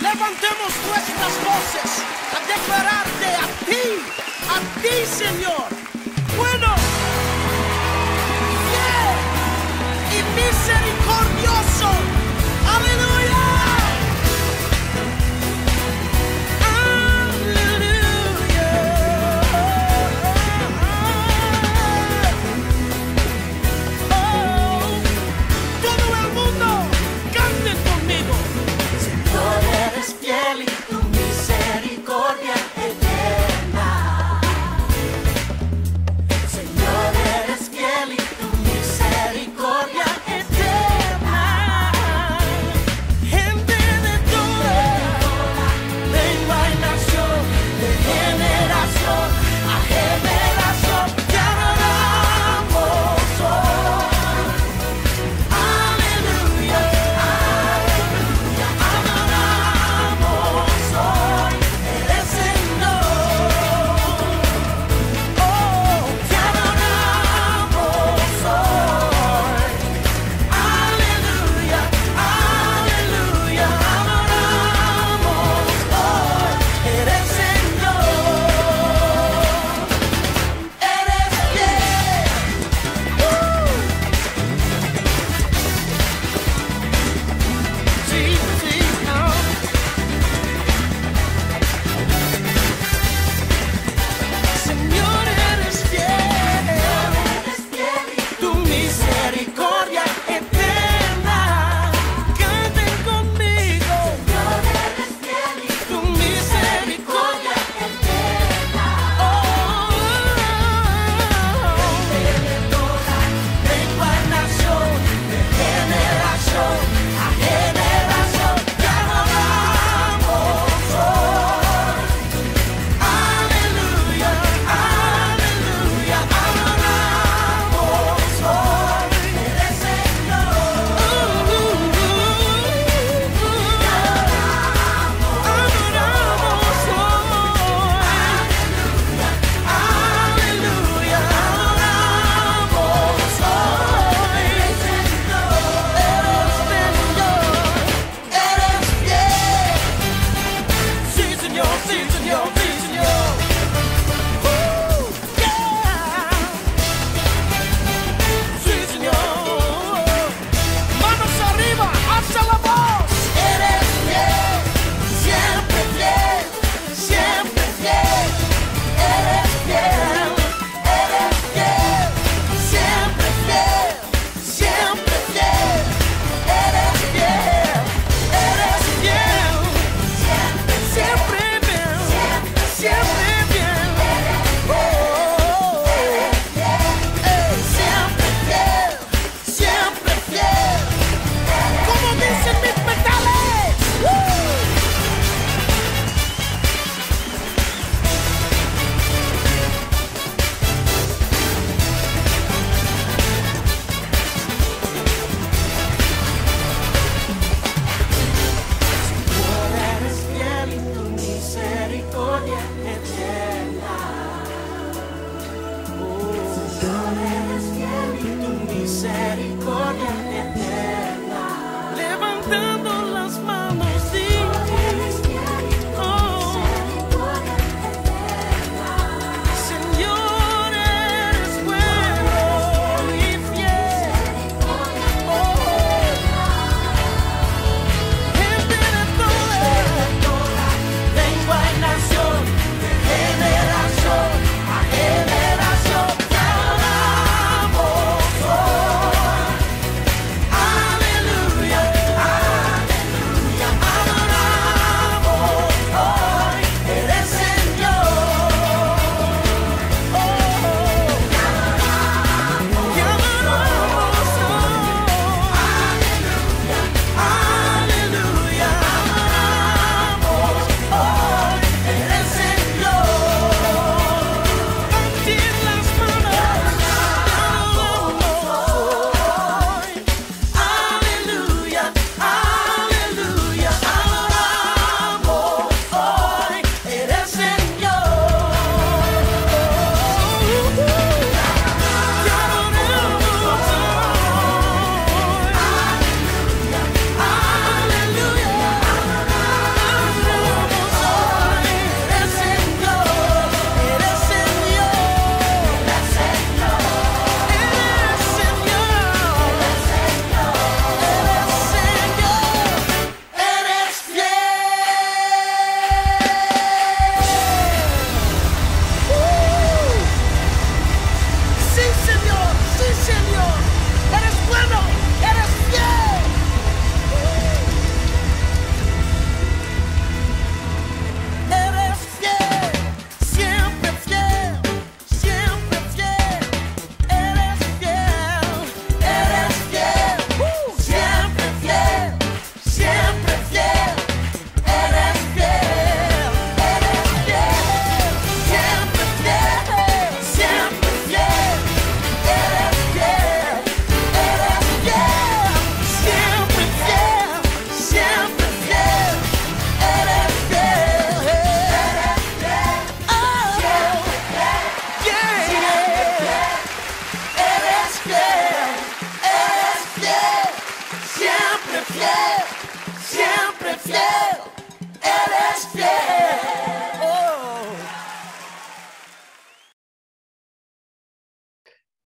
Levantemos nuestras voces a declararte a ti, Señor, bueno, fiel y misericordioso. Aleluya.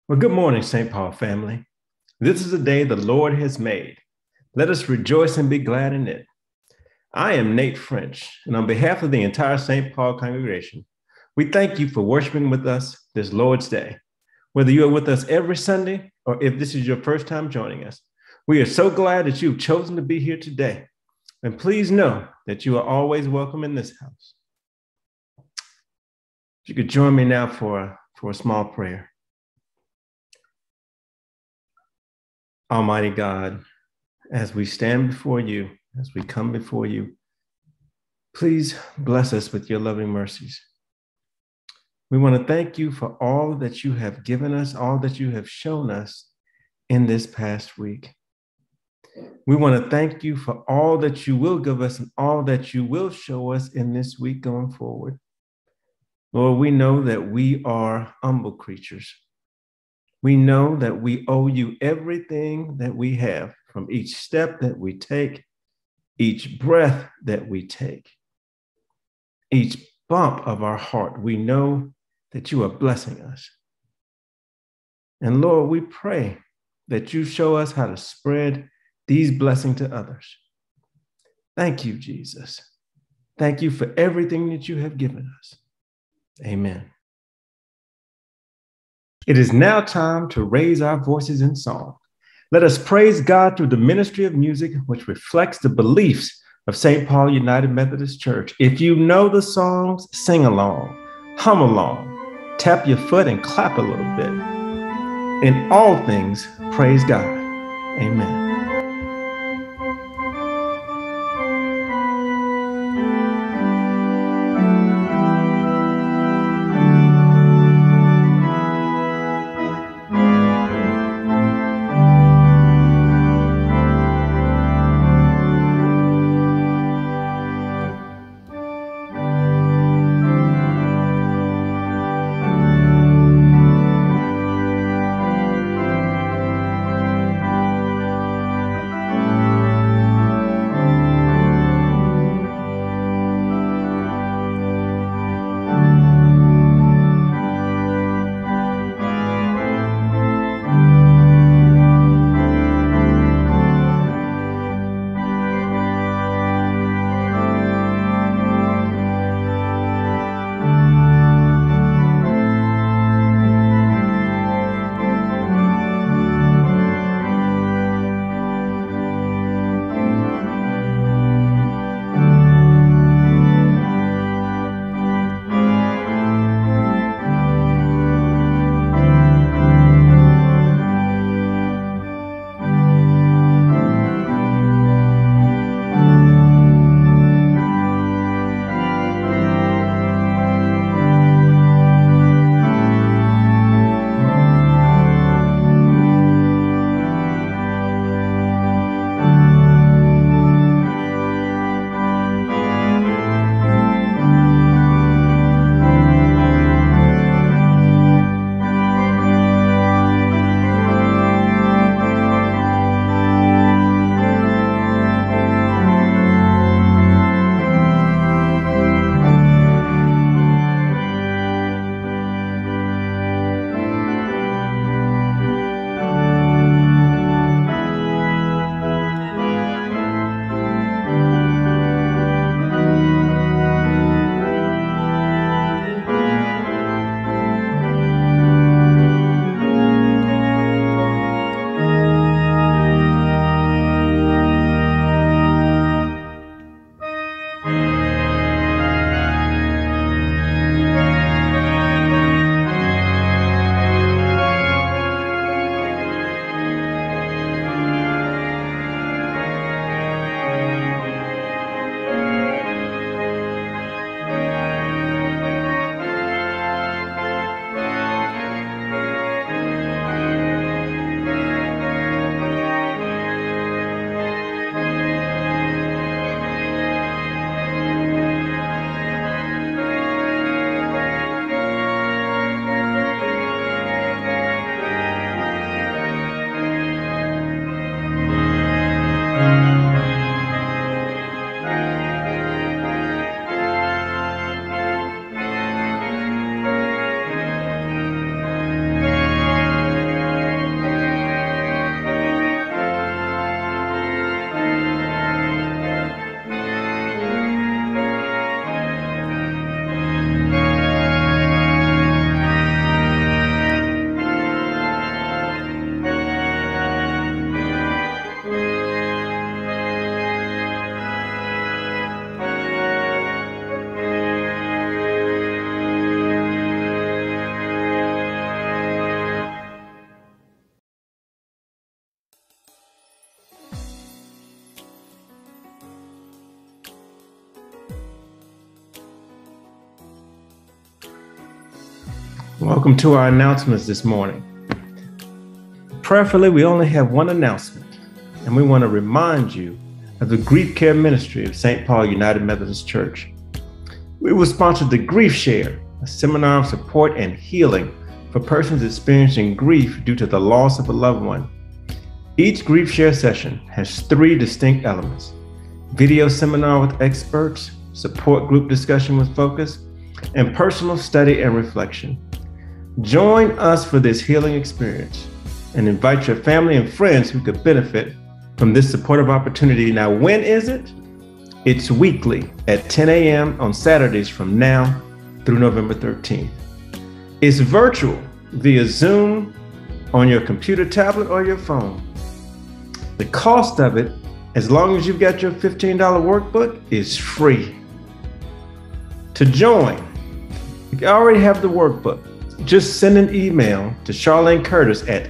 Well, good morning, St. Paul family. This is a day the Lord has made. Let us rejoice and be glad in it. I am Nate French, and on behalf of the entire St. Paul congregation, we thank you for worshiping with us this Lord's Day. Whether you are with us every Sunday or if this is your first time joining us, we are so glad that you've chosen to be here today. And please know that you are always welcome in this house. If you could join me now for a small prayer. Almighty God, as we stand before you, as we come before you, please bless us with your loving mercies. We want to thank you for all that you have given us, all that you have shown us in this past week. We want to thank you for all that you will give us and all that you will show us in this week going forward. Lord, we know that we are humble creatures. We know that we owe you everything that we have, from each step that we take, each breath that we take, each bump of our heart. We know that you are blessing us. And Lord, we pray that you show us how to spread these blessings to others. Thank you, Jesus. Thank you for everything that you have given us. Amen. It is now time to raise our voices in song. Let us praise God through the ministry of music, which reflects the beliefs of St. Paul United Methodist Church. If you know the songs, sing along, hum along, tap your foot and clap a little bit. In all things, praise God. Amen. Welcome to our announcements this morning. Prayerfully, we only have one announcement, and we want to remind you of the grief care ministry of St. Paul United Methodist Church. We will sponsor the Grief Share, a seminar of support and healing for persons experiencing grief due to the loss of a loved one. Each Grief Share session has three distinct elements: video seminar with experts, support group discussion with focus, and personal study and reflection. Join us for this healing experience and invite your family and friends who could benefit from this supportive opportunity. Now, when is it? It's weekly at 10 a.m. on Saturdays from now through November 13th. It's virtual via Zoom on your computer, tablet, or your phone. The cost of it, as long as you've got your $15 workbook, is free. To join, if you already have the workbook, just send an email to Charlene Curtis at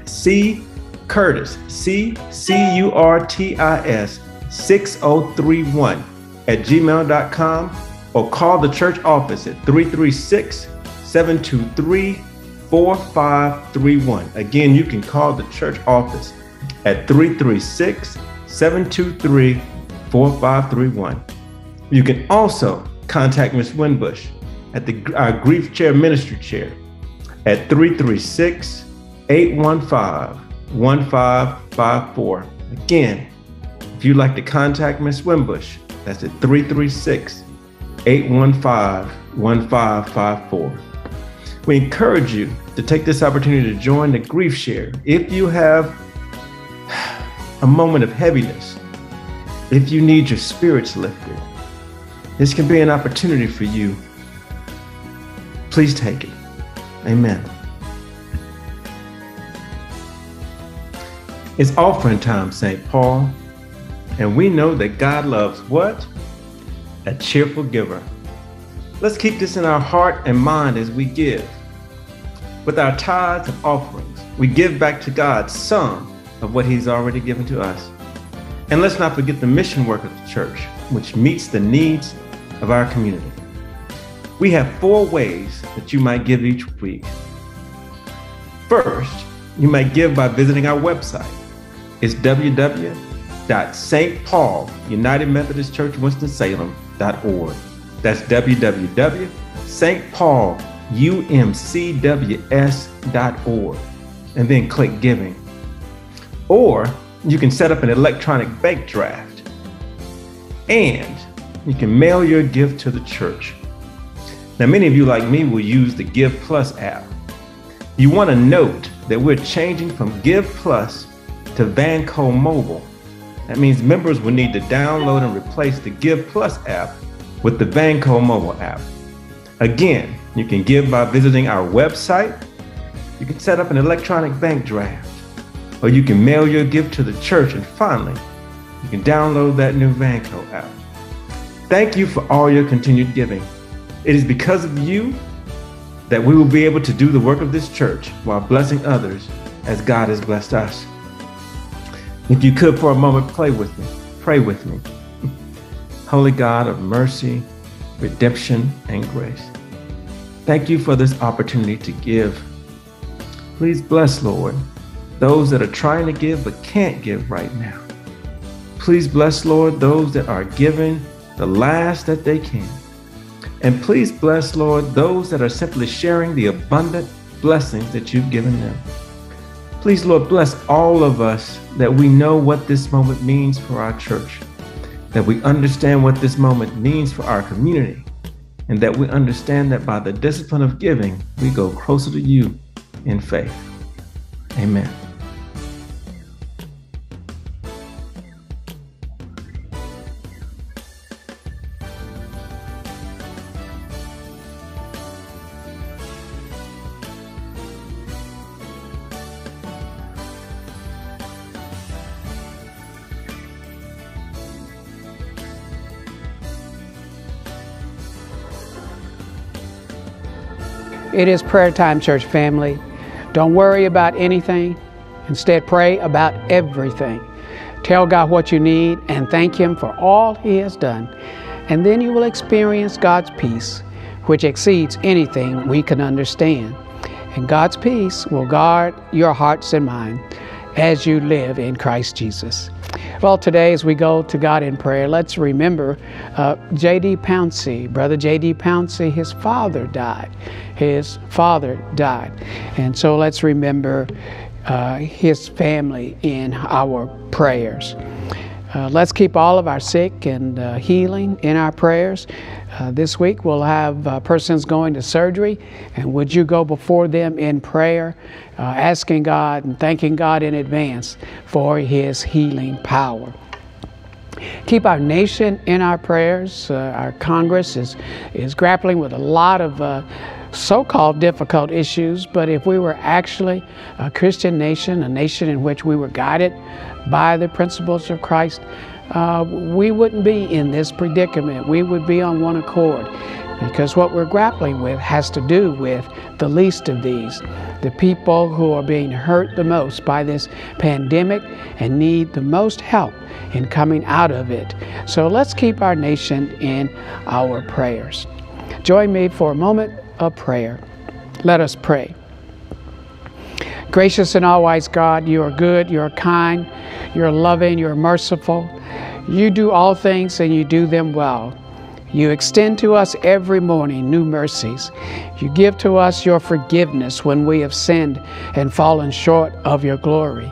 ccurtis6031@gmail.com, or call the church office at 336-723-4531. Again, you can call the church office at 336-723-4531. You can also contact Ms. Wimbush at our Grief Chair Ministry Chair at 336-815-1554. Again, if you'd like to contact Ms. Wimbush, that's at 336-815-1554. We encourage you to take this opportunity to join the Grief Share. If you have a moment of heaviness, if you need your spirits lifted, this can be an opportunity for you. Please take it. Amen. It's offering time, St. Paul, and we know that God loves what? A cheerful giver. Let's keep this in our heart and mind as we give. With our tithes and offerings, we give back to God some of what He's already given to us. And let's not forget the mission work of the church, which meets the needs of our community. We have four ways that you might give each week. First, you might give by visiting our website. It's www.stpaulunitedmethodistchurchwinstonsalem.org. That's www.stpaulumcws.org, and then click Giving. Or you can set up an electronic bank draft, and you can mail your gift to the church. Now, many of you, like me, will use the GivePlus app. You want to note that we're changing from GivePlus to Vanco Mobile. That means members will need to download and replace the GivePlus app with the Vanco Mobile app. Again, you can give by visiting our website. You can set up an electronic bank draft, or you can mail your gift to the church. And finally, you can download that new Vanco app. Thank you for all your continued giving. It is because of you that we will be able to do the work of this church while blessing others as God has blessed us. If you could for a moment pray with me. Holy God of mercy, redemption, and grace, thank you for this opportunity to give. Please bless, Lord, those that are trying to give but can't give right now. Please bless, Lord, those that are giving the last that they can. And please bless, Lord, those that are simply sharing the abundant blessings that you've given them. Please, Lord, bless all of us that we know what this moment means for our church, that we understand what this moment means for our community, and that we understand that by the discipline of giving, we go closer to you in faith. Amen. It is prayer time, church family. Don't worry about anything. Instead, pray about everything. Tell God what you need and thank Him for all He has done. And then you will experience God's peace, which exceeds anything we can understand. And God's peace will guard your hearts and minds as you live in Christ Jesus. Well, today as we go to God in prayer, let's remember J.D. Pouncey, Brother J.D. Pouncey, his father died. His father died. And so let's remember his family in our prayers. Let's keep all of our sick and healing in our prayers. This week we'll have persons going to surgery, and would you go before them in prayer, asking God and thanking God in advance for His healing power. Keep our nation in our prayers. Our Congress is grappling with a lot of so-called difficult issues, but if we were actually a Christian nation, a nation in which we were guided by the principles of Christ, we wouldn't be in this predicament. We would be on one accord, because what we're grappling with has to do with the least of these, the people who are being hurt the most by this pandemic and need the most help in coming out of it. So let's keep our nation in our prayers. Join me for a moment of prayer. Let us pray. Gracious and all-wise God, you are good, you are kind, you are loving, you are merciful. You do all things and you do them well. You extend to us every morning new mercies. You give to us your forgiveness when we have sinned and fallen short of your glory.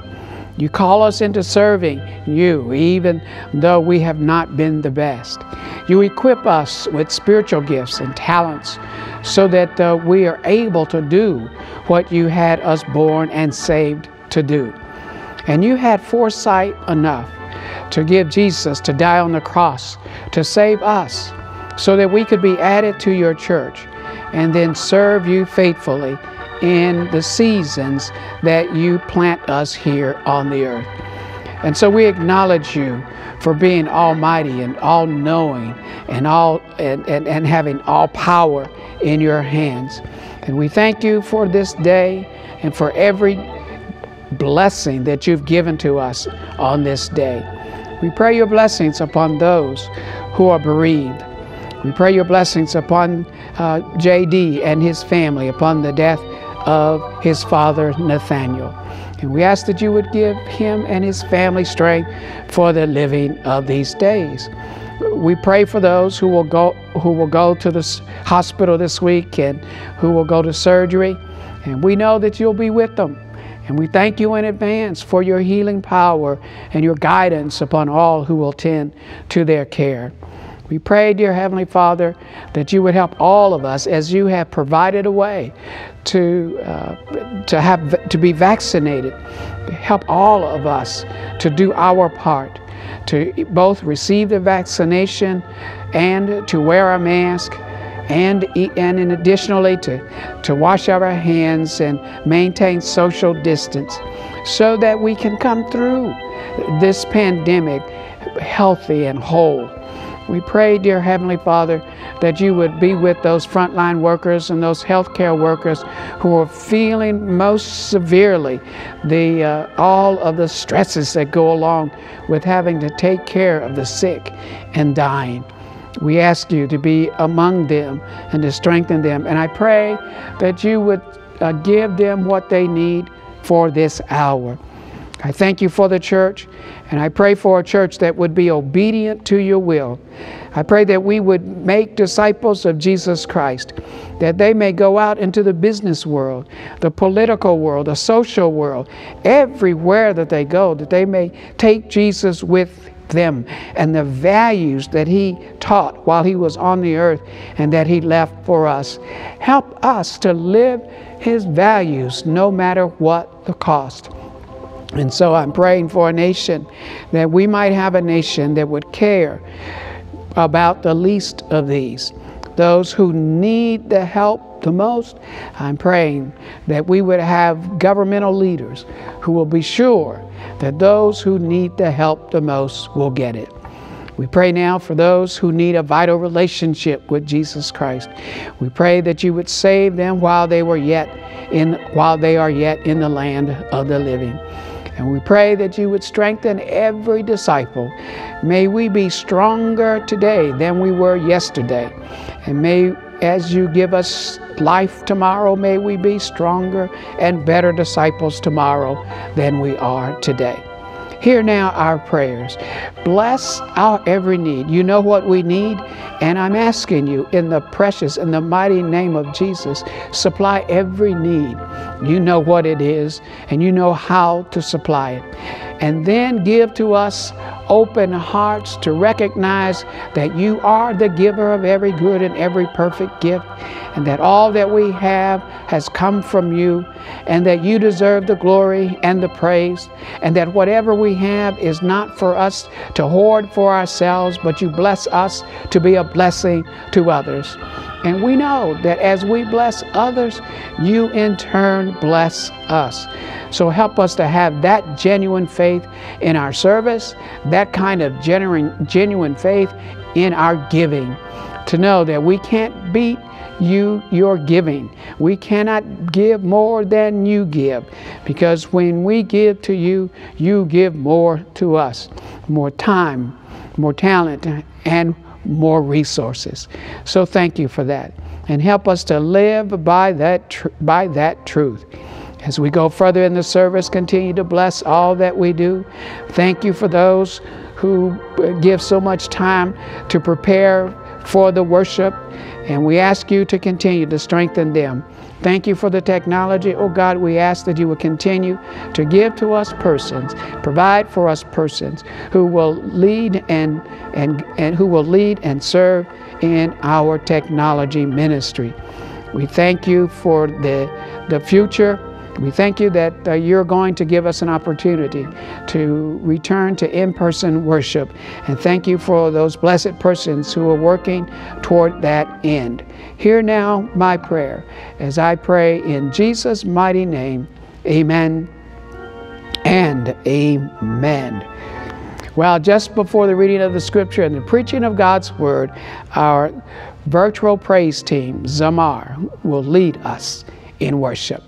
You call us into serving you, even though we have not been the best. You equip us with spiritual gifts and talents so that we are able to do what you had us born and saved to do. And you had foresight enough to give Jesus to die on the cross to save us so that we could be added to your church and then serve you faithfully in the seasons that you plant us here on the earth. And so we acknowledge you for being almighty and all-knowing and having all power in your hands. And we thank you for this day and for every blessing that you've given to us on this day. We pray your blessings upon those who are bereaved. We pray your blessings upon J.D. and his family, upon the death of his father, Nathaniel. And we ask that you would give him and his family strength for the living of these days. We pray for those who will go to the hospital this week and who will go to surgery. And we know that you'll be with them. And we thank you in advance for your healing power and your guidance upon all who will tend to their care. We pray, dear Heavenly Father, that you would help all of us as you have provided a way to be vaccinated. Help all of us to do our part, to both receive the vaccination and to wear a mask, and additionally to wash our hands and maintain social distance so that we can come through this pandemic healthy and whole. We pray, dear Heavenly Father, that you would be with those frontline workers and those healthcare workers who are feeling most severely all of the stresses that go along with having to take care of the sick and dying. We ask you to be among them and to strengthen them. And I pray that you would give them what they need for this hour. I thank you for the church, and I pray for a church that would be obedient to your will. I pray that we would make disciples of Jesus Christ, that they may go out into the business world, the political world, the social world, everywhere that they go, that they may take Jesus with them and the values that he taught while he was on the earth and that he left for us. Help us to live his values no matter what the cost. And so I'm praying for a nation, that we might have a nation that would care about the least of these, those who need the help the most. I'm praying that we would have governmental leaders who will be sure that those who need the help the most will get it. We pray now for those who need a vital relationship with Jesus Christ. We pray that you would save them while they are yet in the land of the living. And we pray that you would strengthen every disciple. May we be stronger today than we were yesterday. And may As you give us life tomorrow, may we be stronger and better disciples tomorrow than we are today. Hear now our prayers. Bless our every need. You know what we need, and I'm asking you in the precious and the mighty name of Jesus, supply every need. You know what it is, and you know how to supply it. And then give to us open hearts to recognize that you are the giver of every good and every perfect gift, and that all that we have has come from you, and that you deserve the glory and the praise, and that whatever we have is not for us to hoard for ourselves, but you bless us to be a blessing to others. And we know that as we bless others, you in turn bless us. So help us to have that genuine faith in our service, that kind of genuine faith in our giving, to know that we can't beat you, your giving. We cannot give more than you give, because when we give to you, you give more to us, more time, more talent, and more resources. So thank you for that, and help us to live by that truth. As we go further in the service, continue to bless all that we do. Thank you for those who give so much time to prepare for the worship, and we ask you to continue to strengthen them. Thank you for the technology. Oh God, we ask that you will continue to give to us persons, provide for us persons who will lead and who will lead and serve in our technology ministry. We thank you for the future. We thank you that you're going to give us an opportunity to return to in-person worship. And thank you for those blessed persons who are working toward that end. Hear now my prayer as I pray in Jesus' mighty name. Amen and amen. Well, just before the reading of the scripture and the preaching of God's word, our virtual praise team, Zamar, will lead us in worship.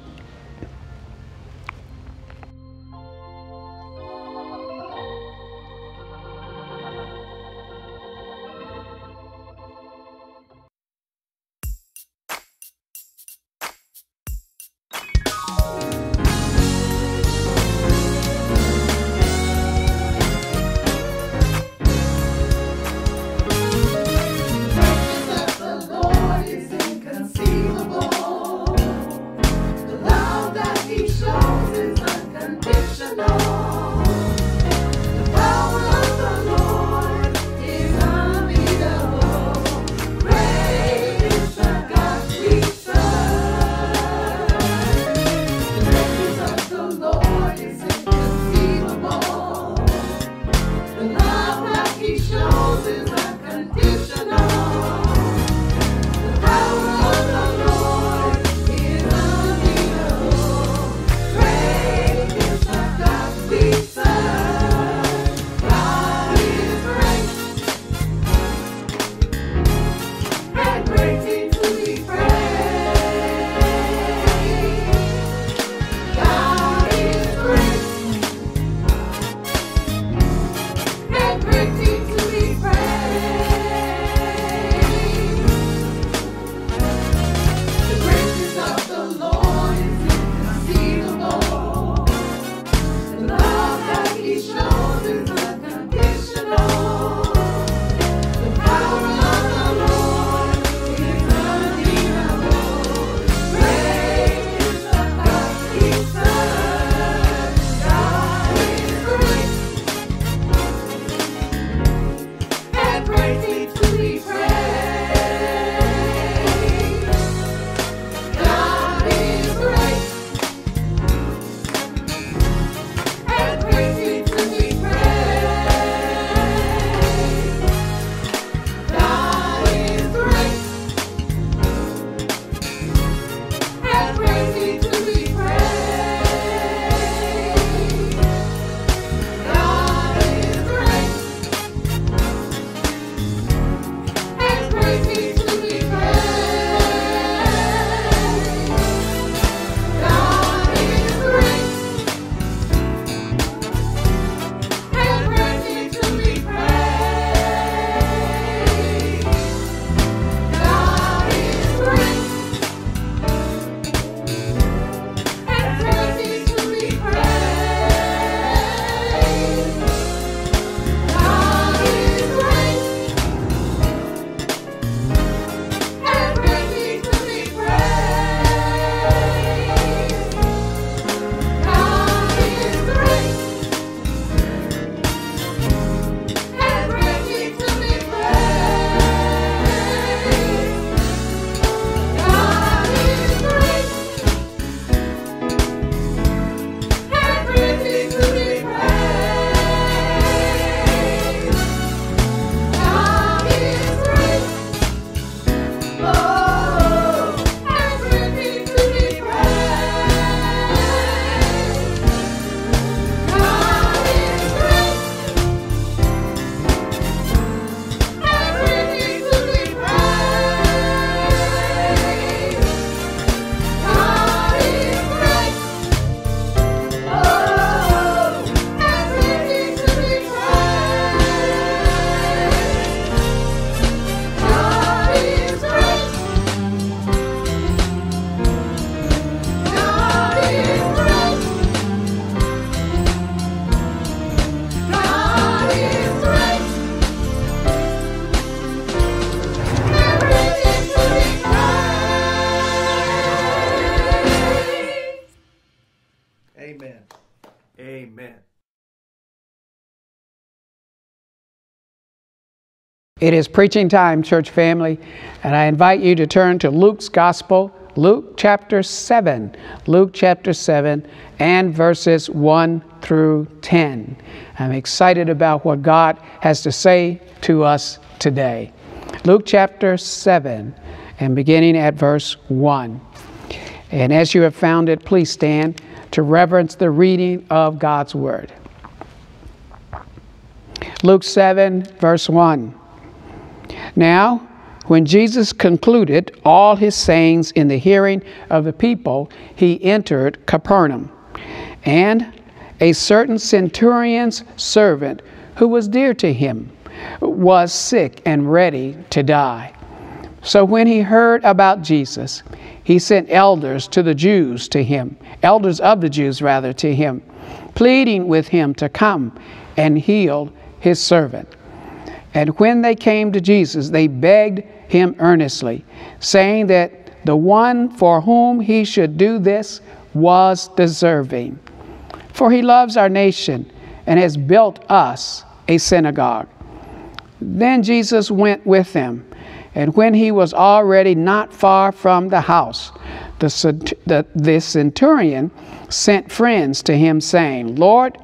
The It is preaching time, church family, and I invite you to turn to Luke's Gospel, Luke chapter 7, Luke chapter 7 and verses 1 through 10. I'm excited about what God has to say to us today. Luke chapter 7 and beginning at verse 1. And as you have found it, please stand to reverence the reading of God's Word. Luke 7, verse 1. Now, when Jesus concluded all his sayings in the hearing of the people, he entered Capernaum. And a certain centurion's servant, who was dear to him, was sick and ready to die. So when he heard about Jesus, he sent elders of the Jews to him, pleading with him to come and heal his servant. And when they came to Jesus, they begged him earnestly, saying that the one for whom he should do this was deserving. For he loves our nation and has built us a synagogue. Then Jesus went with them, and when he was already not far from the house, the centurion sent friends to him, saying, Lord,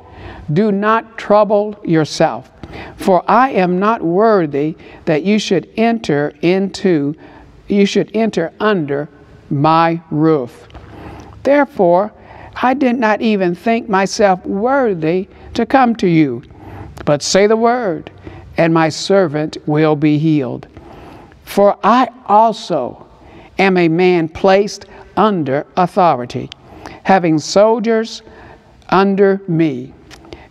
do not trouble yourself, for I am not worthy that you should enter under my roof. Therefore, I did not even think myself worthy to come to you, but say the word, and my servant will be healed. For I also am a man placed under authority, having soldiers under me.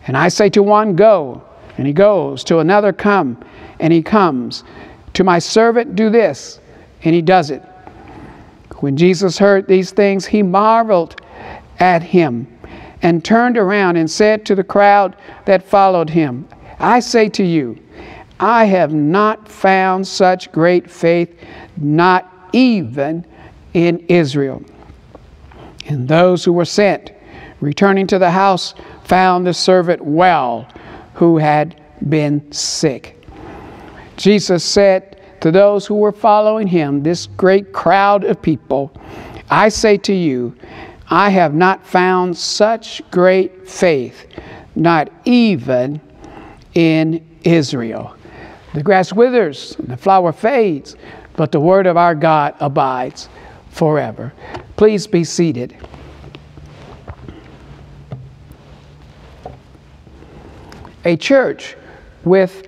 And I say to one, go, and he goes, to another, come, and he comes, to my servant, do this, and he does it. When Jesus heard these things, he marveled at him and turned around and said to the crowd that followed him, I say to you, I have not found such great faith, not even in Israel. And those who were sent, returning to the house, found the servant well, who had been sick. Jesus said to those who were following him, this great crowd of people, I say to you, I have not found such great faith, not even in Israel. The grass withers, and the flower fades, but the word of our God abides forever. Please be seated. A church with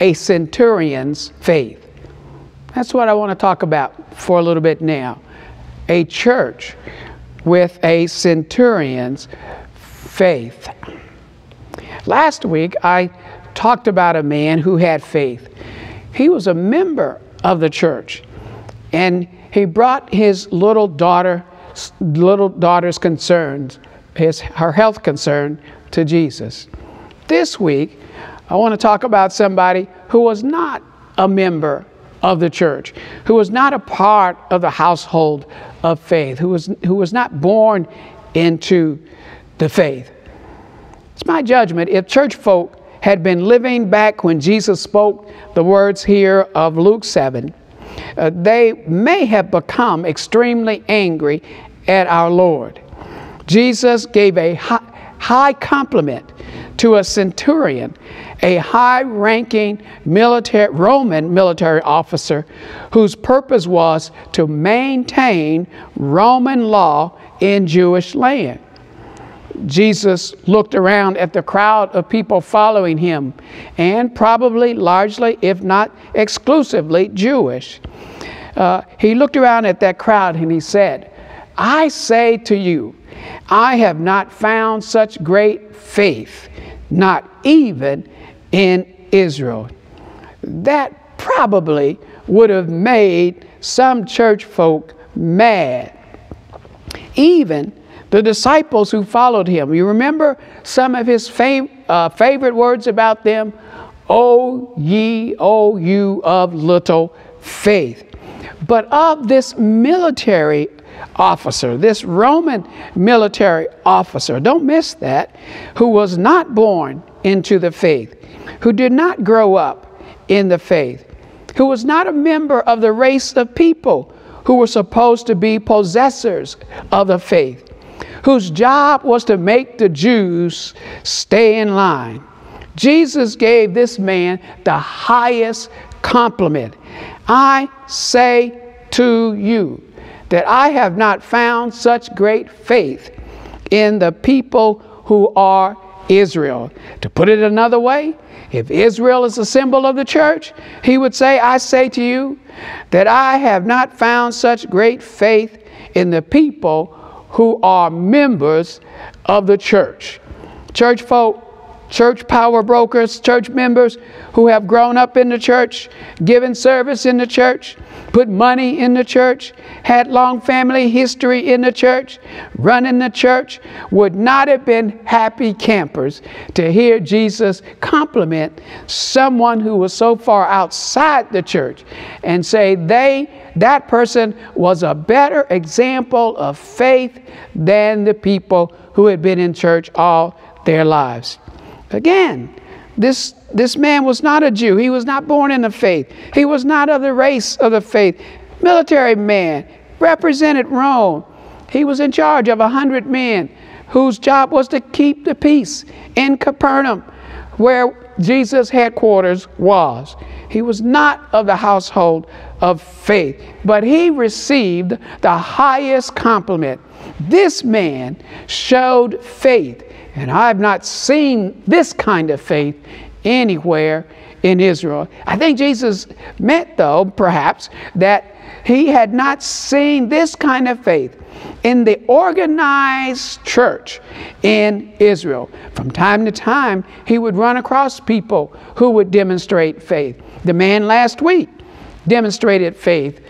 a centurion's faith. That's what I want to talk about for a little bit now. A church with a centurion's faith. Last week, I talked about a man who had faith. He was a member of the church, and he brought his little daughter's concerns, her health concern, to Jesus. This week, I want to talk about somebody who was not a member of the church, who was not a part of the household of faith, who was not born into the faith. It's my judgment, if church folk had been living back when Jesus spoke the words here of Luke 7, they may have become extremely angry at our Lord. Jesus gave a high compliment to a centurion, a high-ranking Roman military officer whose purpose was to maintain Roman law in Jewish land. Jesus looked around at the crowd of people following him, and probably largely, if not exclusively, Jewish. He looked around at that crowd and he said, I say to you, I have not found such great faith, not even in Israel. That probably would have made some church folk mad. Even the disciples who followed him. You remember some of his favorite words about them? O you of little faith. But of this military officer, this Roman military officer, don't miss that, who was not born into the faith, who did not grow up in the faith, who was not a member of the race of people who were supposed to be possessors of the faith, whose job was to make the Jews stay in line. Jesus gave this man the highest compliment. I say to you that I have not found such great faith in the people who are Israel. To put it another way, if Israel is a symbol of the church, he would say, I say to you that I have not found such great faith in the people who are members of the church. Church folk, church power brokers, church members who have grown up in the church, given service in the church, put money in the church, had long family history in the church, running the church, would not have been happy campers to hear Jesus compliment someone who was so far outside the church and say that person was a better example of faith than the people who had been in church all their lives. Again, this man was not a Jew. He was not born in the faith. He was not of the race of the faith. Military man, represented Rome. He was in charge of 100 men whose job was to keep the peace in Capernaum, where Jesus' headquarters was. He was not of the household of faith, but he received the highest compliment. This man showed faith, and I've not seen this kind of faith anywhere in Israel. I think Jesus meant, though, perhaps, that he had not seen this kind of faith in the organized church in Israel. From time to time, he would run across people who would demonstrate faith. The man last week demonstrated faith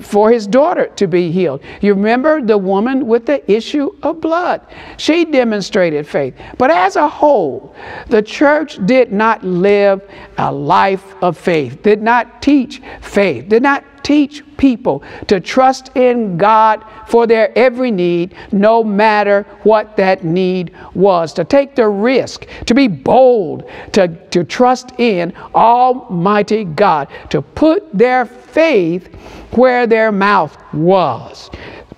for his daughter to be healed. You remember the woman with the issue of blood. She demonstrated faith. But as a whole, the church did not live a life of faith, did not teach faith, did not teach people to trust in God for their every need, no matter what that need was, to take the risk, to be bold, to trust in Almighty God, to put their faith where their mouth was.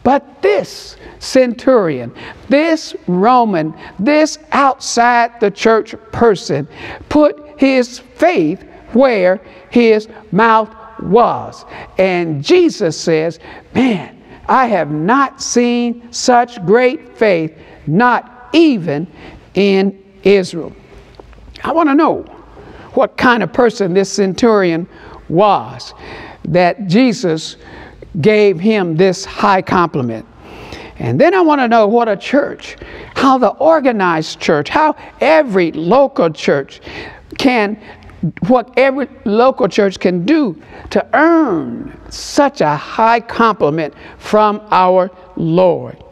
But this centurion, this Roman, this outside the church person put his faith where his mouth was. And Jesus says, man, I have not seen such great faith, not even in Israel. I want to know what kind of person this centurion was that Jesus gave him this high compliment. And then I want to know what a church, how the organized church, how every local church can, what every local church can do to earn such a high compliment from our Lord.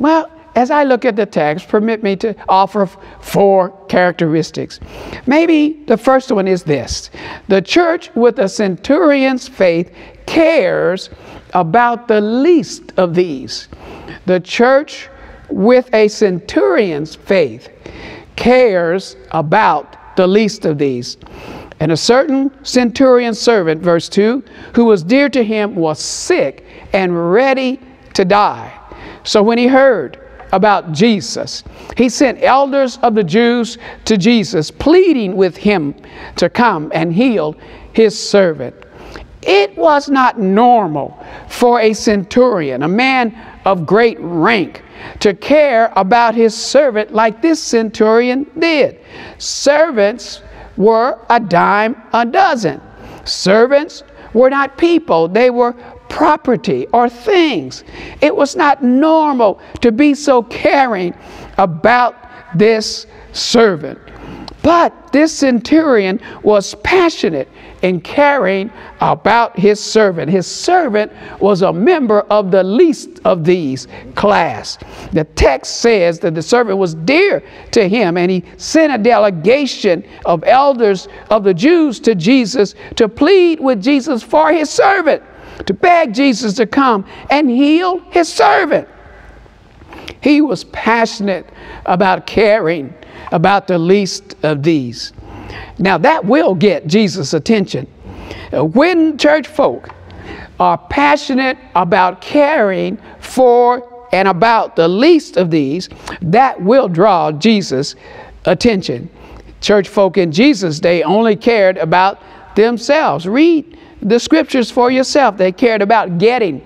Well, as I look at the text, permit me to offer four characteristics. Maybe the first one is this: the church with a centurion's faith cares about the least of these. The church with a centurion's faith cares about the least of these. And a certain centurion servant, verse 2, who was dear to him was sick and ready to die. So when he heard about Jesus, he sent elders of the Jews to Jesus, pleading with him to come and heal his servant. It was not normal for a centurion, a man of great rank, to care about his servant like this centurion did. Servants were a dime a dozen. Servants were not people. They were property or things. It was not normal to be so caring about this servant. But this centurion was passionate in caring about his servant. His servant was a member of the least of these class. The text says that the servant was dear to him, and he sent a delegation of elders of the Jews to Jesus to plead with Jesus for his servant, to beg Jesus to come and heal his servant. He was passionate about caring about the least of these. Now that will get Jesus' attention. When church folk are passionate about caring for and about the least of these, that will draw Jesus' attention. Church folk in Jesus' day only cared about themselves. Read the scriptures for yourself. They cared about getting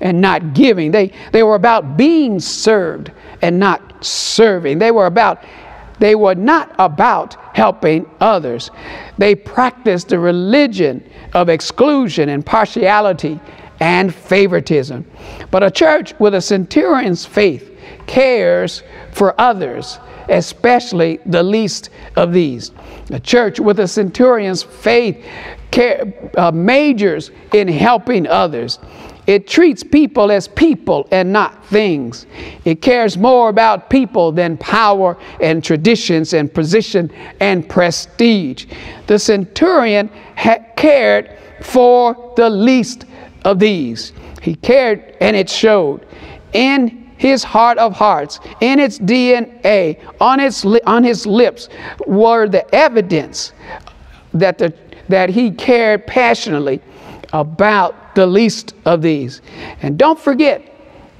and not giving. They were about being served and not serving. They were not about helping others. They practiced the religion of exclusion and partiality and favoritism. But a church with a centurion's faith cares for others, especially the least of these. A church with a centurion's faith majors in helping others. It treats people as people and not things. It cares more about people than power and traditions and position and prestige. The centurion cared for the least of these. He cared, and it showed in his heart of hearts, in its DNA, on his lips were the evidence that he cared passionately about the least of these. And don't forget,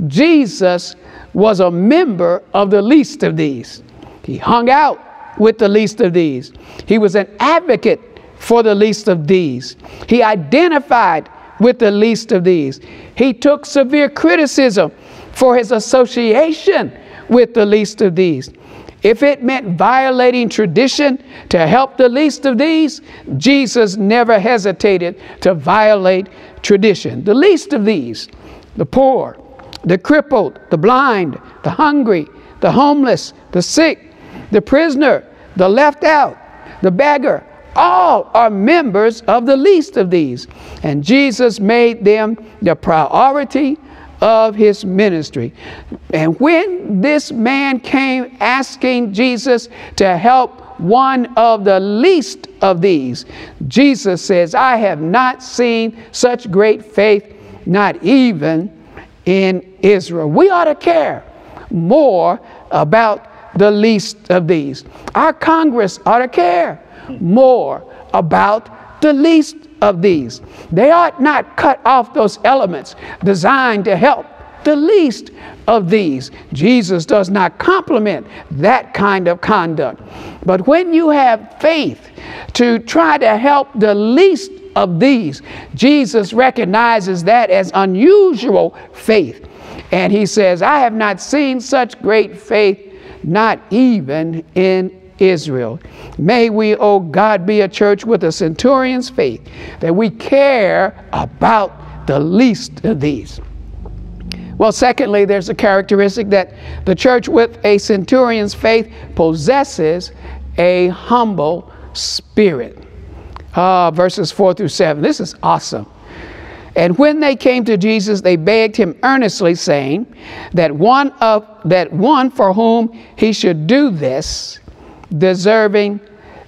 Jesus was a member of the least of these. He hung out with the least of these. He was an advocate for the least of these. He identified with the least of these. He took severe criticism for his association with the least of these. If it meant violating tradition to help the least of these, Jesus never hesitated to violate tradition. The least of these, the poor, the crippled, the blind, the hungry, the homeless, the sick, the prisoner, the left out, the beggar, all are members of the least of these. And Jesus made them the priority of his ministry. And when this man came asking Jesus to help one of the least of these, Jesus says, I have not seen such great faith, not even in Israel. We ought to care more about the least of these. Our Congress ought to care more about the least of these. They ought not cut off those elements designed to help the least of these. Jesus does not compliment that kind of conduct. But when you have faith to try to help the least of these, Jesus recognizes that as unusual faith. And he says, I have not seen such great faith, not even in Israel. May we, oh God, be a church with a centurion's faith, that we care about the least of these. Well, secondly, there's a characteristic that the church with a centurion's faith possesses: a humble spirit. Verses 4 through 7. This is awesome. And when they came to Jesus, they begged him earnestly, saying that one for whom he should do this, deserving.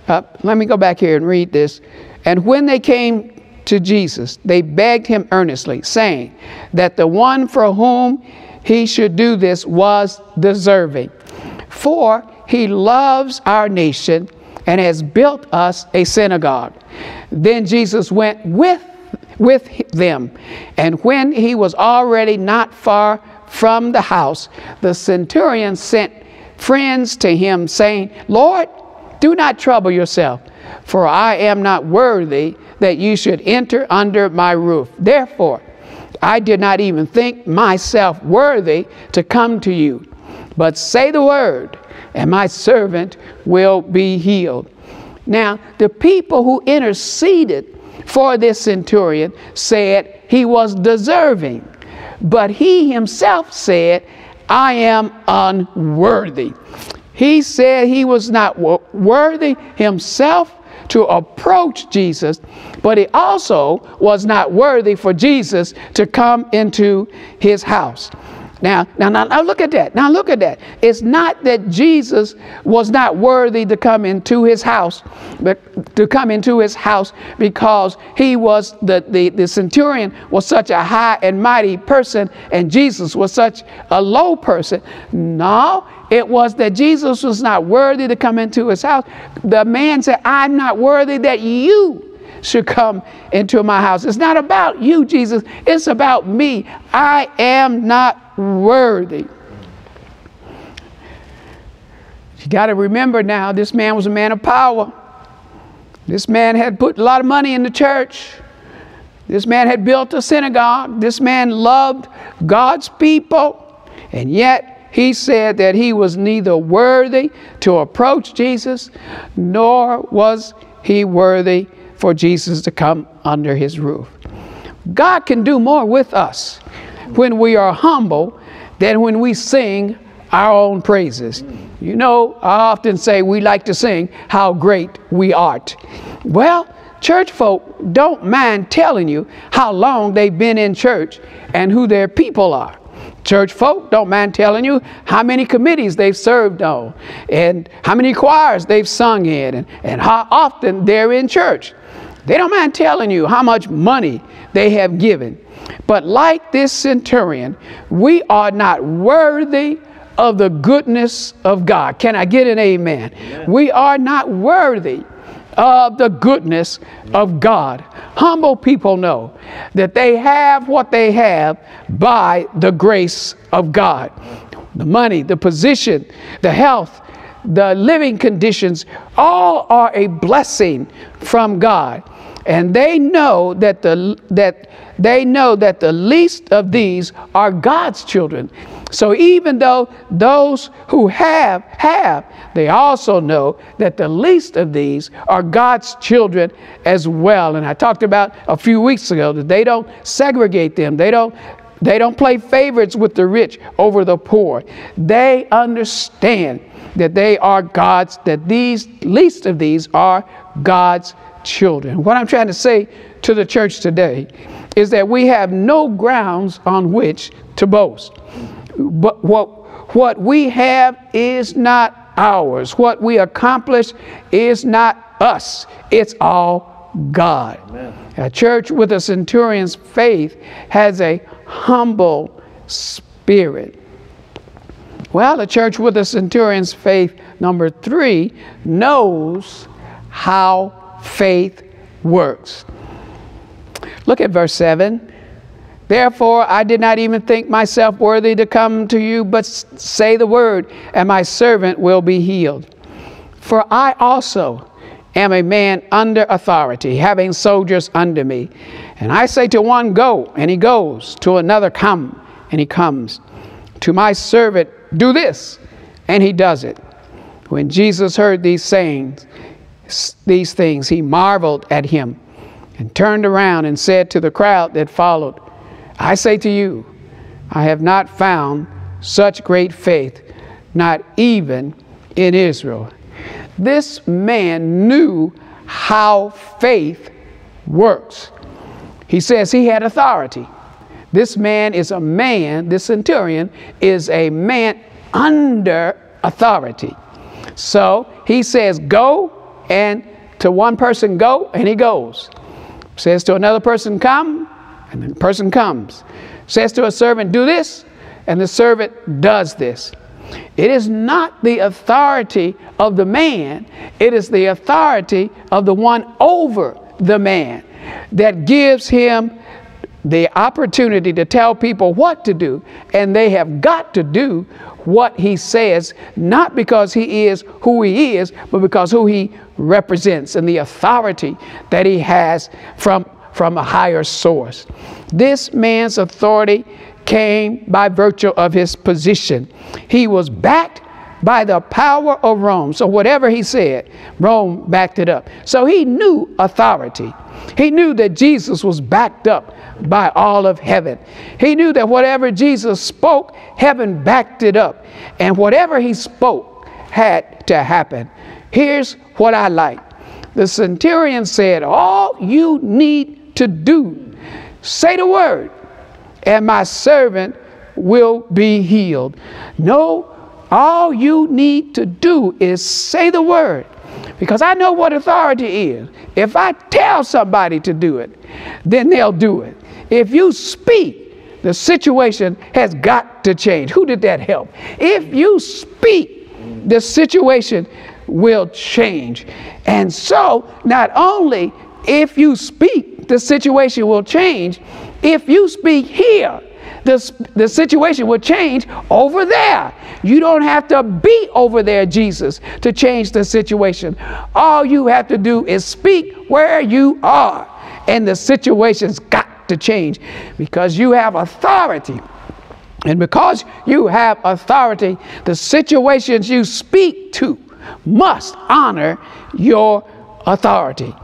Let me go back here and read this. And when they came to Jesus, they begged him earnestly, saying that the one for whom he should do this was deserving. For he loves our nation and has built us a synagogue. Then Jesus went with them. And when he was already not far from the house, the centurion sent friends to him, saying, Lord, do not trouble yourself, for I am not worthy that you should enter under my roof. Therefore, I did not even think myself worthy to come to you, but say the word, and my servant will be healed. Now, the people who interceded for this centurion said he was deserving, but he himself said, I am unworthy. He said he was not worthy himself to approach Jesus, but he also was not worthy for Jesus to come into his house. Now look at that. Now look at that. It's not that Jesus was not worthy to come into his house, but to come into his house because he was the centurion was such a high and mighty person and Jesus was such a low person. No, it was that Jesus was not worthy to come into his house. The man said, I'm not worthy that you should come into my house. It's not about you, Jesus. It's about me. I am not worthy. You got to remember now, this man was a man of power. This man had put a lot of money in the church. This man had built a synagogue. This man loved God's people. And yet he said that he was neither worthy to approach Jesus, nor was he worthy for Jesus to come under his roof. God can do more with us when we are humble than when we sing our own praises. You know, I often say we like to sing how great we art. Well, church folk don't mind telling you how long they've been in church and who their people are. Church folk don't mind telling you how many committees they've served on and how many choirs they've sung in and how often they're in church. They don't mind telling you how much money they have given. But like this centurion, we are not worthy of the goodness of God. Can I get an amen? Amen. We are not worthy of the goodness of God. Humble people know that they have what they have by the grace of God. The money, the position, the health, the living conditions, all are a blessing from God. And they know that the least of these are God's children. So even though those who have, they also know that the least of these are God's children as well. And I talked about a few weeks ago that they don't segregate them. They don't play favorites with the rich over the poor. They understand that they are God's, that these least of these are God's children. What I'm trying to say to the church today is that we have no grounds on which to boast. But what we have is not ours. What we accomplish is not us. It's all God. Amen. A church with a centurion's faith has a humble spirit. Well, a church with a centurion's faith, number three, knows how faith works. Look at verse 7. Therefore, I did not even think myself worthy to come to you, but say the word, and my servant will be healed. For I also am a man under authority, having soldiers under me. And I say to one, go, and he goes. To another, come, and he comes. To my servant, do this, and he does it. When Jesus heard these sayings, he marveled at him and turned around and said to the crowd that followed, I say to you, I have not found such great faith, not even in Israel. This man knew how faith works. He says he had authority. This man is a man, this centurion is a man under authority. So he says, go. And to one person, go, and he goes. Says to another person, come, and the person comes. Says to a servant, do this, and the servant does this. It is not the authority of the man. It is the authority of the one over the man that gives him the opportunity to tell people what to do. And they have got to do what he says, not because he is who he is, but because who he represents and the authority that he has from a higher source. This man's authority came by virtue of his position. He was backed by the power of Rome. So whatever he said, Rome backed it up. So he knew authority. He knew that Jesus was backed up by all of heaven. He knew that whatever Jesus spoke, heaven backed it up. And whatever he spoke had to happen. Here's what I like. The centurion said, all you need to do, say the word, and my servant will be healed. No, all you need to do is say the word, because I know what authority is. If I tell somebody to do it, then they'll do it. If you speak, the situation has got to change. Who did that help? If you speak, the situation will change. And so not only If you speak, the situation will change. If you speak here, the situation will change over there. You don't have to be over there, Jesus, to change the situation. All you have to do is speak where you are, and the situation's got to change because you have authority. And because you have authority, the situations you speak to must honor your authority.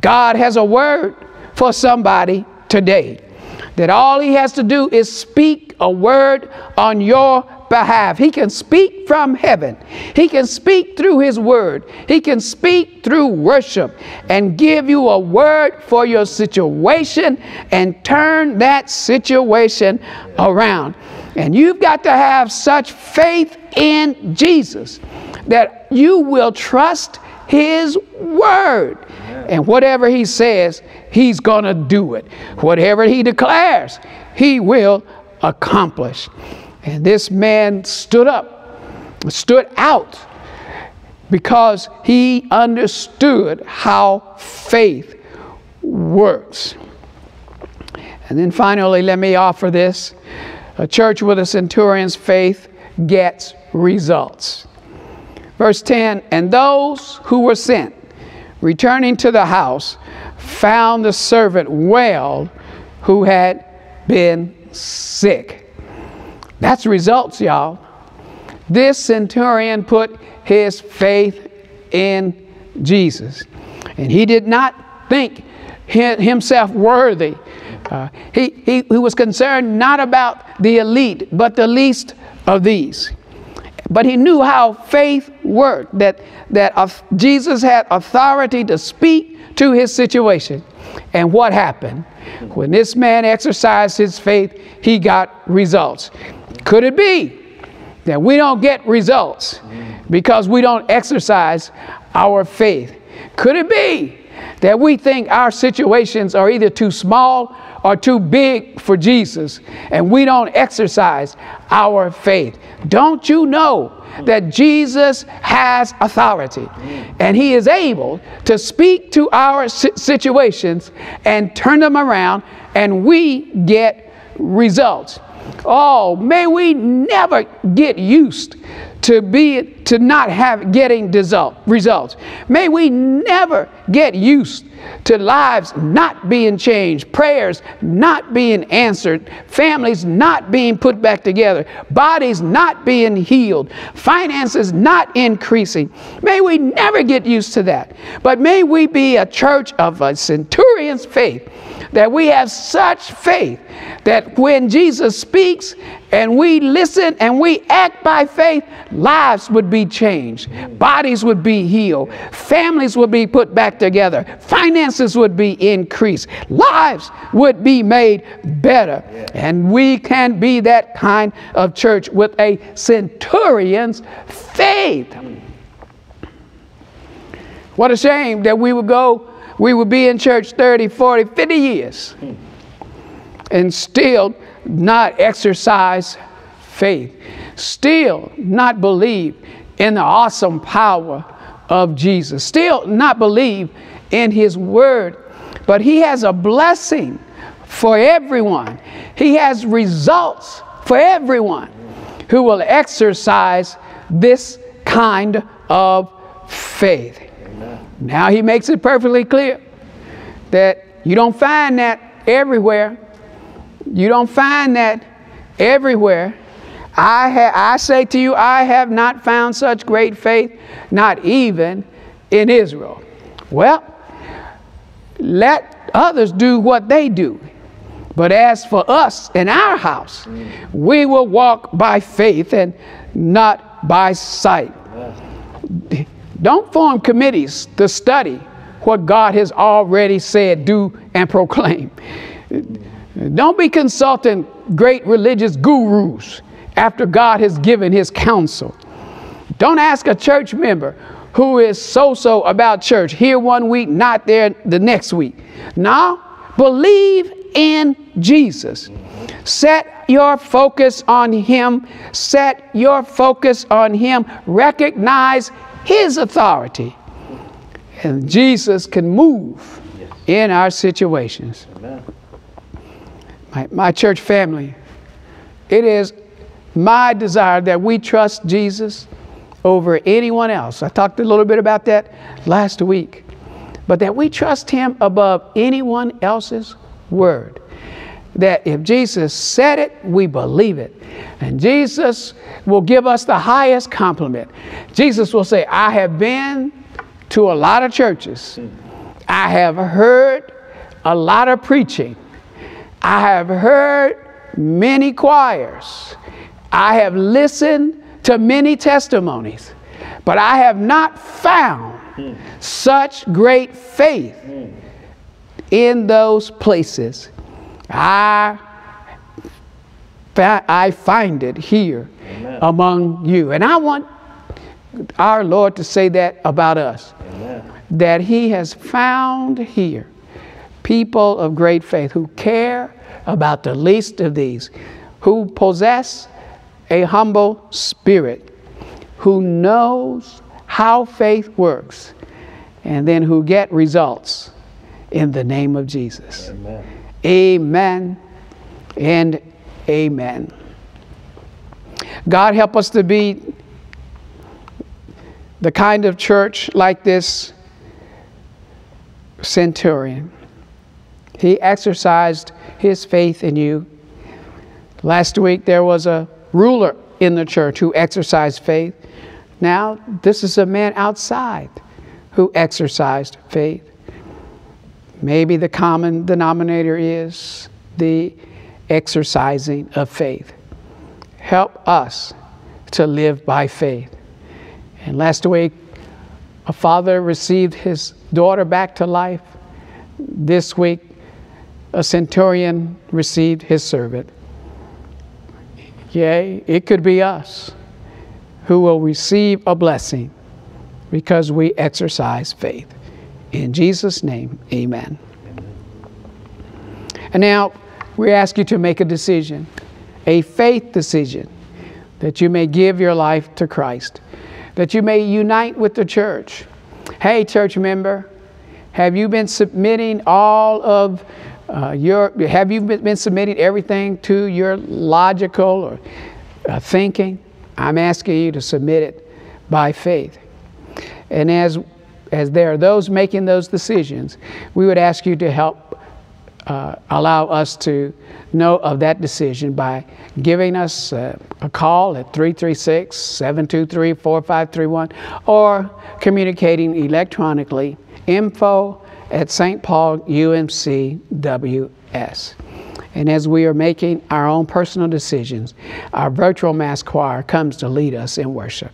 God has a word for somebody today, that all he has to do is speak a word on your behalf. He can speak from heaven. He can speak through his word. He can speak through worship and give you a word for your situation and turn that situation around. And you've got to have such faith in Jesus that you will trust his word. And whatever he says, he's going to do it. Whatever he declares, he will accomplish. And this man stood out because he understood how faith works. And then finally, let me offer this. A church with a centurion's faith gets results. Verse 10, and those who were sent, returning to the house, found the servant well who had been sick. That's results, y'all. This centurion put his faith in Jesus, and he did not think himself worthy. He was concerned not about the elite, but the least of these. But he knew how faith worked, that Jesus had authority to speak to his situation. And what happened? When this man exercised his faith, he got results. Could it be that we don't get results because we don't exercise our faith? Could it be that we think our situations are either too small or too big for Jesus, and we don't exercise our faith? Don't you know that Jesus has authority, and he is able to speak to our situations and turn them around, and we get results? Oh, may we never get used to not getting results. May we never get used to lives not being changed, prayers not being answered, families not being put back together, bodies not being healed, finances not increasing. May we never get used to that. But may we be a church of a centurion's faith, that we have such faith that when Jesus speaks and we listen and we act by faith, lives would be changed, bodies would be healed, families would be put back together, finances would be increased, lives would be made better. And we can be that kind of church with a centurion's faith. What a shame that we would be in church 30, 40, 50 years and still not exercise faith, still not believe in the awesome power of Jesus, still not believe in his word. But he has a blessing for everyone. He has results for everyone who will exercise this kind of faith. Now he makes it perfectly clear that you don't find that everywhere. You don't find that everywhere. I say to you, I have not found such great faith, not even in Israel. Well, let others do what they do. But as for us in our house, we will walk by faith and not by sight. Don't form committees to study what God has already said, do, and proclaim. Don't be consulting great religious gurus after God has given his counsel. Don't ask a church member who is so-so about church, here one week, not there the next week. No, believe in Jesus. Set your focus on him. Set your focus on him. Recognize his authority, and Jesus can move in our situations. Amen. My church family, it is my desire that we trust Jesus over anyone else. I talked a little bit about that last week, but that we trust him above anyone else's word. That if Jesus said it, we believe it. And Jesus will give us the highest compliment. Jesus will say, I have been to a lot of churches. I have heard a lot of preaching. I have heard many choirs. I have listened to many testimonies, but I have not found such great faith in those places. I find it here. Amen. Among you. And I want our Lord to say that about us. Amen. That he has found here people of great faith who care about the least of these, who possess a humble spirit, who knows how faith works, and then who get results in the name of Jesus. Amen. Amen and amen. God, help us to be the kind of church like this centurion. He exercised his faith in you. Last week there was a ruler in the church who exercised faith. Now this is a man outside who exercised faith. Maybe the common denominator is the exercising of faith. Help us to live by faith. And last week, a father received his daughter back to life. This week, a centurion received his servant. Yea, it could be us who will receive a blessing because we exercise faith. In Jesus' name, amen. And now we ask you to make a decision, a faith decision, that you may give your life to Christ, that you may unite with the church. Hey, church member, have you been submitting all of have you been submitting everything to your logical or thinking? I'm asking you to submit it by faith. And as there are those making those decisions, we would ask you to help allow us to know of that decision by giving us a call at 336-723-4531 or communicating electronically, info@stpaulumcws. And as we are making our own personal decisions, our virtual mass choir comes to lead us in worship.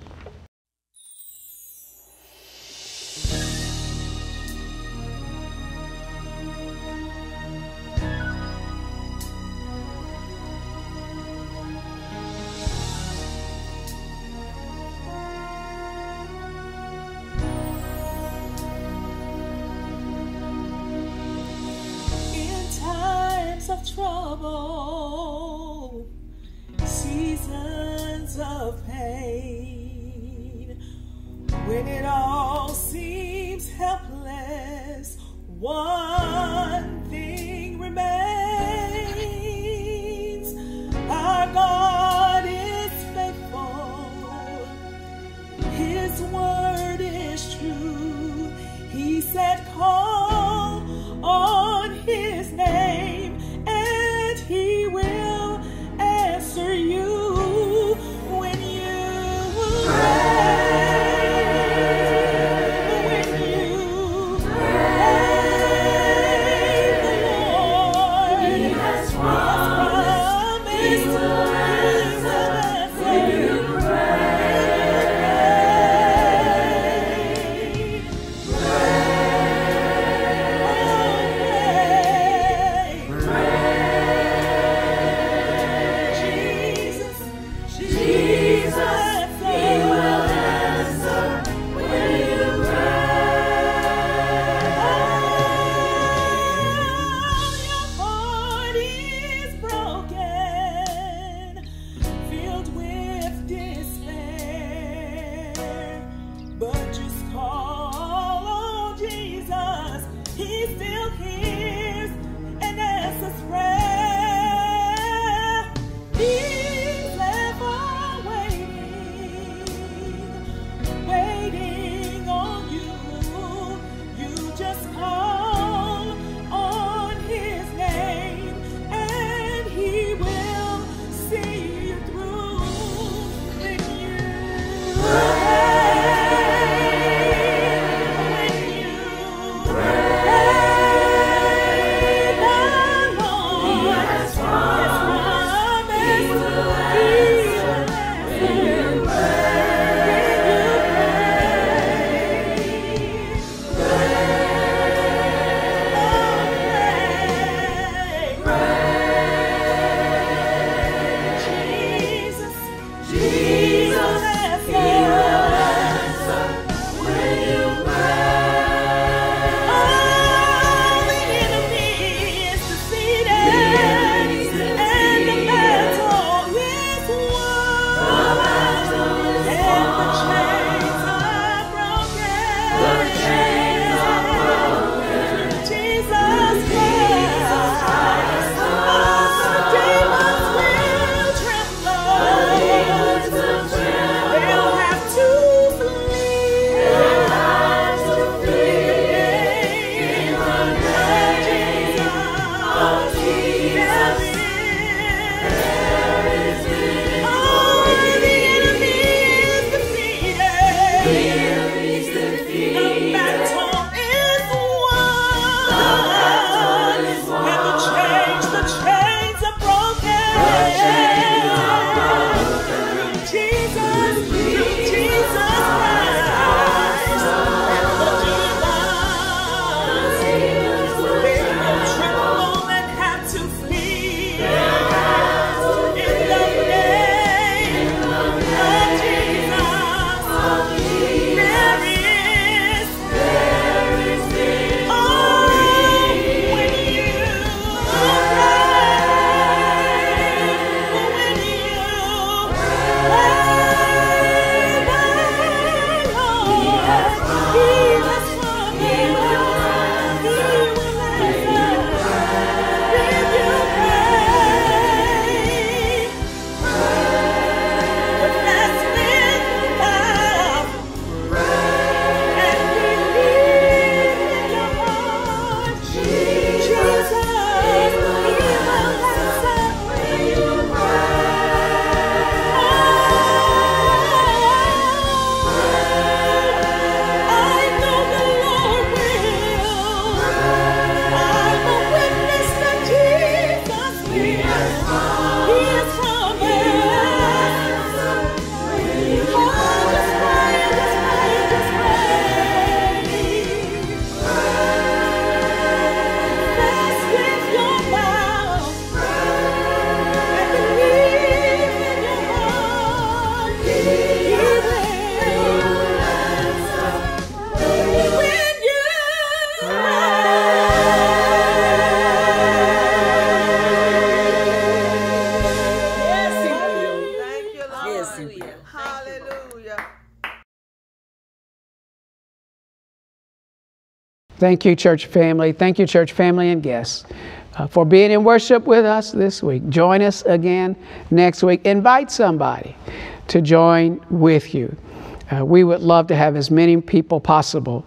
Thank you, church family. Thank you, church family and guests, for being in worship with us this week. Join us again next week. Invite somebody to join with you. We would love to have as many people possible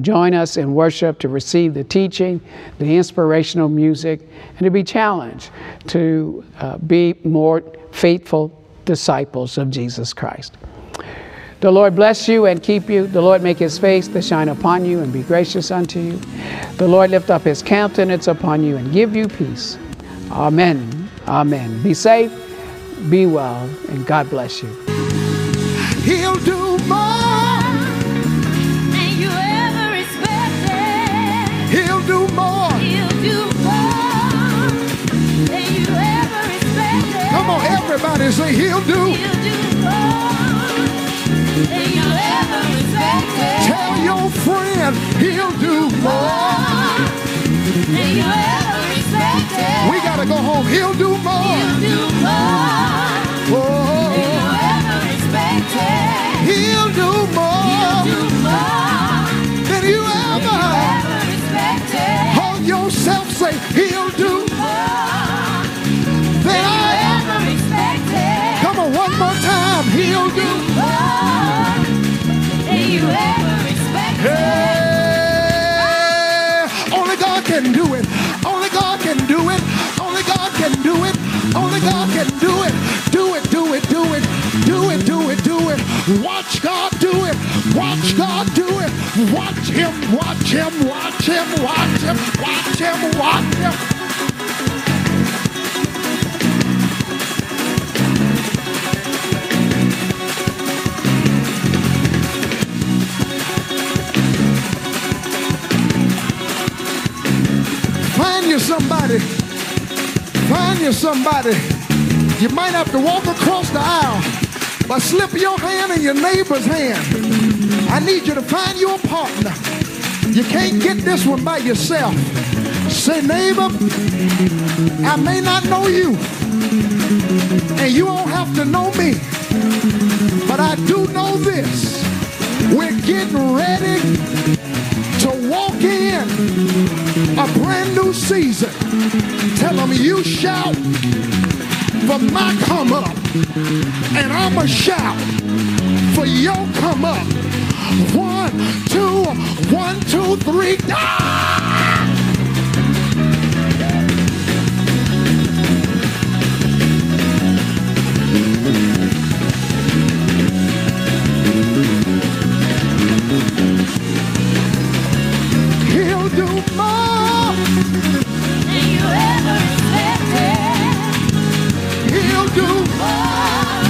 join us in worship to receive the teaching, the inspirational music, and to be challenged to be more faithful disciples of Jesus Christ. The Lord bless you and keep you. The Lord make his face to shine upon you and be gracious unto you. The Lord lift up his countenance upon you and give you peace. Amen. Amen. Be safe, be well, and God bless you. He'll do more than you ever expected. He'll do more. He'll do more than you ever expected. Come on, everybody say he'll do. He'll do more than you ever expected. Tell your friend he'll do more than you ever expected. We gotta go home. He'll do more. He'll do more. Oh. He'll do more, than you ever expected. Hold yourself, say he'll do more than I ever expected. Come on, one more time. He'll do more than you ever expected. Only God can do it. Only God can do it. Only God can do it. Only God can do it. Do it, do it, do it. Do it, do it, do it. Watch God do it. Watch God do it. Watch him, watch him, watch him, watch him, watch him, watch him. Find you somebody. Find you somebody. You might have to walk across the aisle. But slip your hand in your neighbor's hand. I need you to find your partner. You can't get this one by yourself. Say, neighbor, I may not know you, and you won't have to know me, but I do know this. We're getting ready to walk in a brand new season. Tell them you shout for my come up, and I'ma shout for your come up. 1, 2, 1, 2, 3. Ah! He'll do more than you ever expected. He'll do more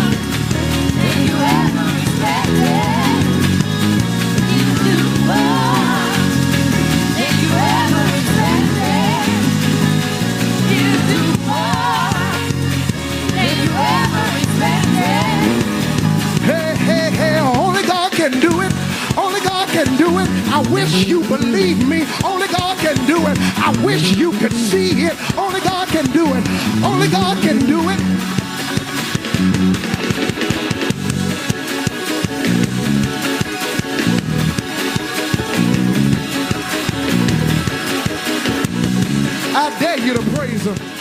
than you ever expected. He'll do more than you ever expected. He'll do more than you ever expected. Hey, hey, hey, only God can do it. Only God can do it. I wish you believed me. Only God can do it. I wish you could see it. Only God can do it. Only God can do it. I dare you to praise him.